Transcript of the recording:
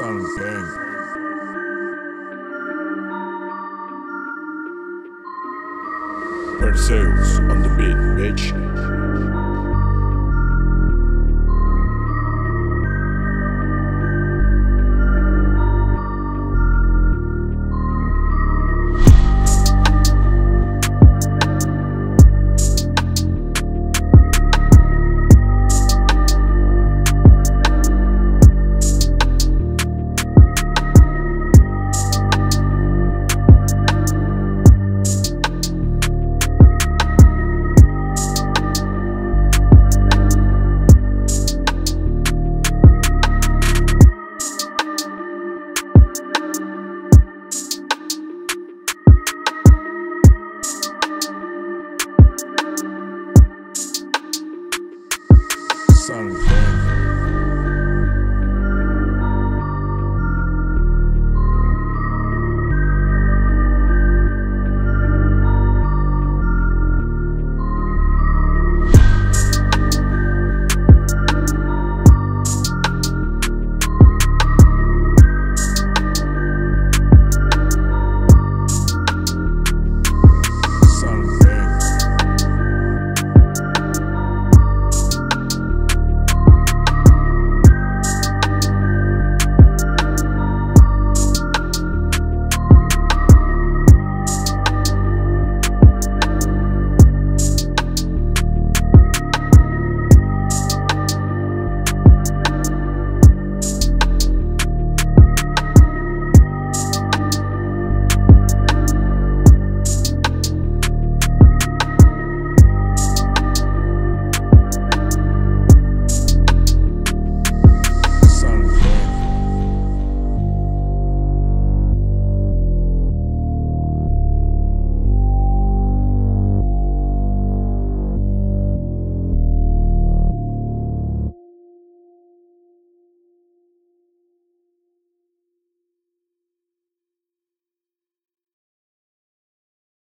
something. Perseus on the beat, bitch. Sorry.